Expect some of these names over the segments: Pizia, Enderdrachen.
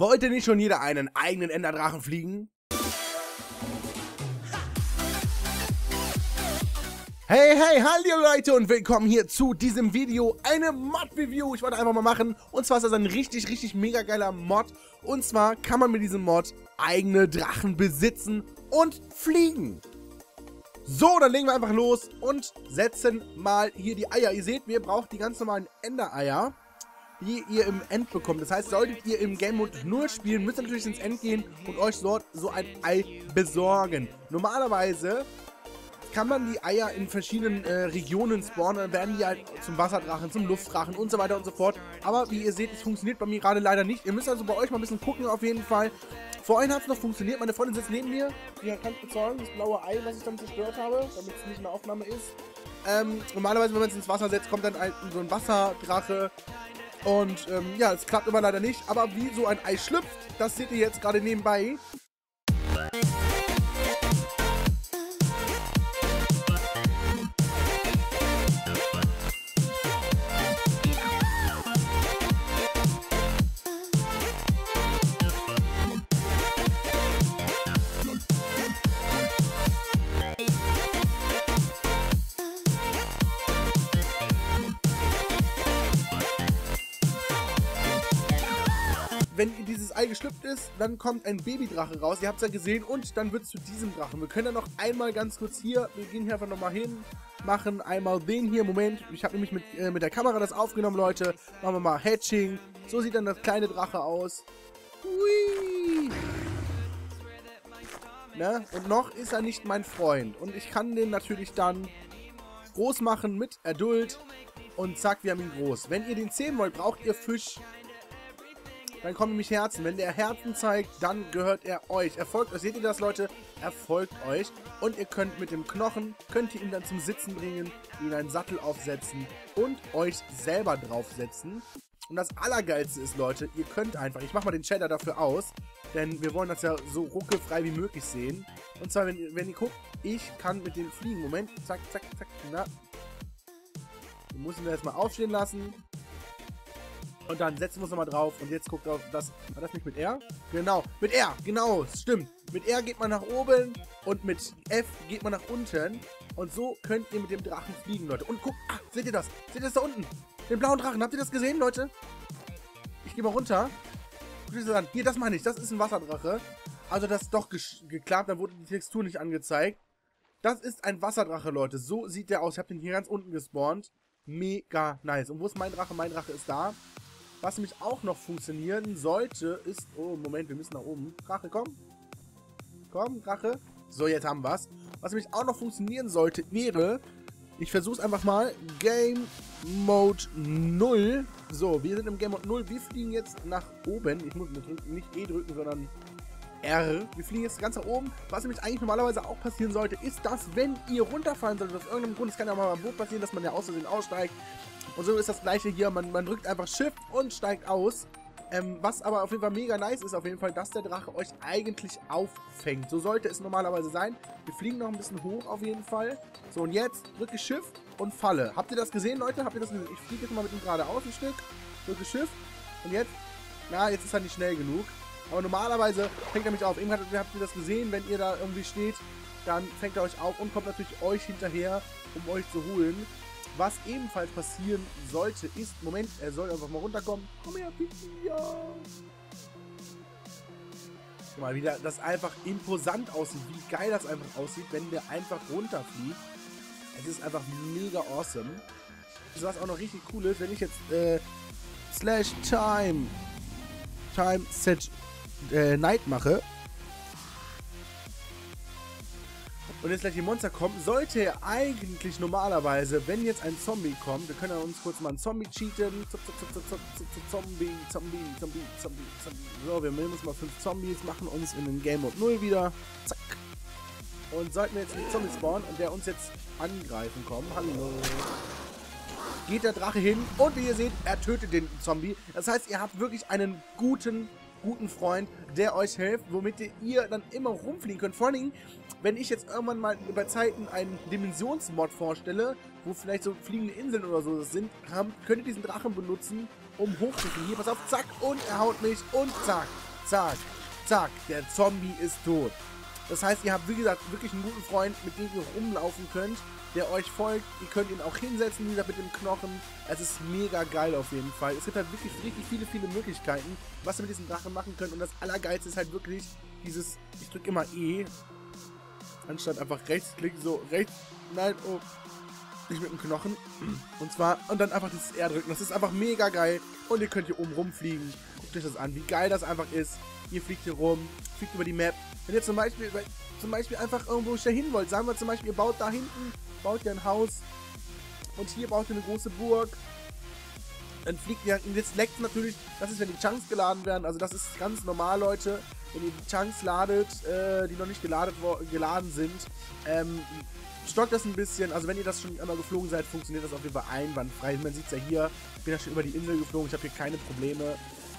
Wollte nicht schon jeder einen eigenen Enderdrachen fliegen? Hey, hey, hallo Leute und willkommen hier zu diesem Video. Eine Mod-Review, ich wollte einfach mal machen. Und zwar ist das ein richtig, richtig mega geiler Mod. Und zwar kann man mit diesem Mod eigene Drachen besitzen und fliegen. So, dann legen wir einfach los und setzen mal hier die Eier. Ihr seht, wir brauchen die ganz normalen Ender-Eier, die ihr im End bekommt. Das heißt, solltet ihr im Game Mode 0 spielen, müsst ihr natürlich ins End gehen und euch dort so ein Ei besorgen. Normalerweise kann man die Eier in verschiedenen Regionen spawnen, dann werden die halt zum Wasserdrachen, zum Luftdrachen und so weiter und so fort. Aber wie ihr seht, es funktioniert bei mir gerade leider nicht. Ihr müsst also bei euch mal ein bisschen gucken auf jeden Fall. Vorhin hat es noch funktioniert, meine Freundin sitzt neben mir. Die kann es bezahlen, das blaue Ei, was ich dann zerstört habe, damit es nicht in der Aufnahme ist. Normalerweise, wenn man es ins Wasser setzt, kommt dann so ein Wasserdrache. Und ja, es klappt immer leider nicht. Aber wie so ein Ei schlüpft, das seht ihr jetzt gerade nebenbei. Wenn dieses Ei geschlüpft ist, dann kommt ein Babydrache raus, ihr habt es ja gesehen, und dann wird es zu diesem Drachen. Wir können dann noch einmal ganz kurz hier, wir gehen hier einfach nochmal hin, machen einmal den hier, Moment, ich habe nämlich mit der Kamera das aufgenommen, Leute, machen wir mal Hatching, so sieht dann das kleine Drache aus. Hui! Ne? Und noch ist er nicht mein Freund und ich kann den natürlich dann groß machen mit Adult und zack, wir haben ihn groß. Wenn ihr den zähmen wollt, braucht ihr Fisch. Dann kommen nämlich Herzen. Wenn der Herzen zeigt, dann gehört er euch. Er folgt euch. Seht ihr das, Leute? Er folgt euch. Und ihr könnt mit dem Knochen, könnt ihr ihn dann zum Sitzen bringen, ihn einen Sattel aufsetzen und euch selber draufsetzen. Und das Allergeilste ist, Leute, ihr könnt einfach, ich mache mal den Shader dafür aus, denn wir wollen das ja so ruckelfrei wie möglich sehen. Und zwar, wenn ihr guckt, ich kann mit dem fliegen. Moment, zack, zack, zack, na. Ich muss ihn da jetzt mal aufstehen lassen. Und dann setzen wir uns nochmal drauf und jetzt guckt auf das. War das nicht mit R? Genau, mit R, genau, stimmt. Mit R geht man nach oben und mit F geht man nach unten. Und so könnt ihr mit dem Drachen fliegen, Leute. Und guckt, ah, seht ihr das? Seht ihr das da unten? Den blauen Drachen, habt ihr das gesehen, Leute? Ich gehe mal runter. Guckt euch das an. Hier, das meine ich, das ist ein Wasserdrache. Also das ist doch geklappt, da wurde die Textur nicht angezeigt. Das ist ein Wasserdrache, Leute. So sieht der aus. Ich habe den hier ganz unten gespawnt. Mega nice. Und wo ist mein Drache? Mein Drache ist da. Was nämlich auch noch funktionieren sollte, ist... Oh, Moment, wir müssen nach oben. Drache, komm. Komm, Drache. So, jetzt haben wir's. Was nämlich auch noch funktionieren sollte, wäre... Ich versuch's einfach mal. Game Mode 0. So, wir sind im Game Mode 0. Wir fliegen jetzt nach oben. Ich muss nicht E drücken, sondern R. Wir fliegen jetzt ganz nach oben. Was nämlich eigentlich normalerweise auch passieren sollte, ist, dass wenn ihr runterfallen solltet, aus irgendeinem Grund, es kann ja mal beim Boot passieren, dass man ja aus Versehen aussteigt. Und so ist das gleiche hier, man drückt einfach Shift und steigt aus. Was aber auf jeden Fall mega nice ist, auf jeden Fall, dass der Drache euch eigentlich auffängt. So sollte es normalerweise sein. Wir fliegen noch ein bisschen hoch auf jeden Fall. So, und jetzt drücke Shift und falle. Habt ihr das gesehen, Leute? Habt ihr das gesehen? Ich fliege jetzt mal mit ihm geradeaus ein Stück. Drücke Shift. Und jetzt, na, jetzt ist er nicht schnell genug. Aber normalerweise fängt er mich auf. Eben habt ihr das gesehen, wenn ihr da irgendwie steht, dann fängt er euch auf und kommt natürlich euch hinterher, um euch zu holen. Was ebenfalls passieren sollte, ist... Moment, er soll einfach mal runterkommen. Komm her, Pizia! Guck mal, wie das einfach imposant aussieht. Wie geil das einfach aussieht, wenn der einfach runterfliegt. Es ist einfach mega awesome. Das, was auch noch richtig cool ist, wenn ich jetzt... Slash Time... Time Set... Night mache... Und jetzt gleich die Monster kommen, sollte er eigentlich normalerweise, wenn jetzt ein Zombie kommt, wir können ja uns kurz mal einen Zombie cheaten. Zombie. So, wir nehmen uns mal 5 Zombies, machen uns in den Game Mode 0 wieder. Zack. Und sollten wir jetzt einen Zombie spawnen und der uns jetzt angreifen kommen. Hallo. Geht der Drache hin und wie ihr seht, er tötet den Zombie. Das heißt, ihr habt wirklich einen guten Freund, der euch hilft, womit ihr dann immer rumfliegen könnt. Vor allen Dingen, wenn ich jetzt irgendwann mal über Zeiten einen Dimensionsmod vorstelle, wo vielleicht so fliegende Inseln oder so sind, könnt ihr diesen Drachen benutzen, um hochzufliegen. Hier, pass auf, zack, und er haut mich und zack. Zack, zack, der Zombie ist tot. Das heißt, ihr habt, wie gesagt, wirklich einen guten Freund, mit dem ihr rumlaufen könnt, der euch folgt. Ihr könnt ihn auch hinsetzen, wie gesagt, mit dem Knochen. Es ist mega geil auf jeden Fall. Es gibt halt wirklich richtig viele Möglichkeiten, was ihr mit diesem Drachen machen könnt. Und das Allergeilste ist halt wirklich dieses, ich drücke immer E, anstatt einfach rechtsklick, so rechts, nein, oh, nicht mit dem Knochen. Und zwar, und dann einfach dieses R drücken. Das ist einfach mega geil. Und ihr könnt hier oben rumfliegen. Guckt euch das an, wie geil das einfach ist. Ihr fliegt hier rum, fliegt über die Map. Wenn ihr zum Beispiel einfach irgendwo hin wollt, sagen wir zum Beispiel, ihr baut da hinten, baut ihr ein Haus und hier baut ihr eine große Burg, dann fliegt ihr, jetzt leckt natürlich, das ist, wenn die Chunks geladen werden, also das ist ganz normal, Leute, wenn ihr die Chunks ladet, die noch nicht geladen sind, stockt das ein bisschen, also wenn ihr das schon einmal geflogen seid, funktioniert das auf jeden Fall einwandfrei, man sieht es ja hier, ich bin ja schon über die Insel geflogen, ich habe hier keine Probleme,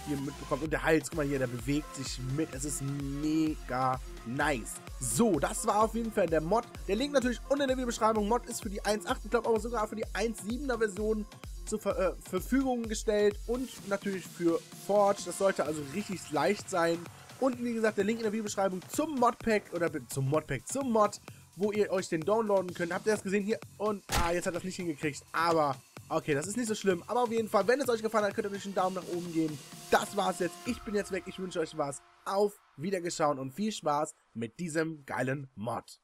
hier mitbekommen. Und der Hals, guck mal hier, der bewegt sich mit. Es ist mega nice. So, das war auf jeden Fall der Mod. Der Link natürlich unten in der Videobeschreibung. Mod ist für die 1.8, ich glaube aber sogar für die 1.7er Version zur Verfügung gestellt. Und natürlich für Forge. Das sollte also richtig leicht sein. Und wie gesagt, der Link in der Videobeschreibung zum Modpack, oder zum Modpack, zum Mod, wo ihr euch den downloaden könnt. Habt ihr das gesehen hier? Und, jetzt hat das nicht hingekriegt. Aber... okay, das ist nicht so schlimm, aber auf jeden Fall, wenn es euch gefallen hat, könnt ihr natürlich einen Daumen nach oben geben. Das war's jetzt, ich bin jetzt weg, ich wünsche euch was, auf Wiedergeschauen und viel Spaß mit diesem geilen Mod.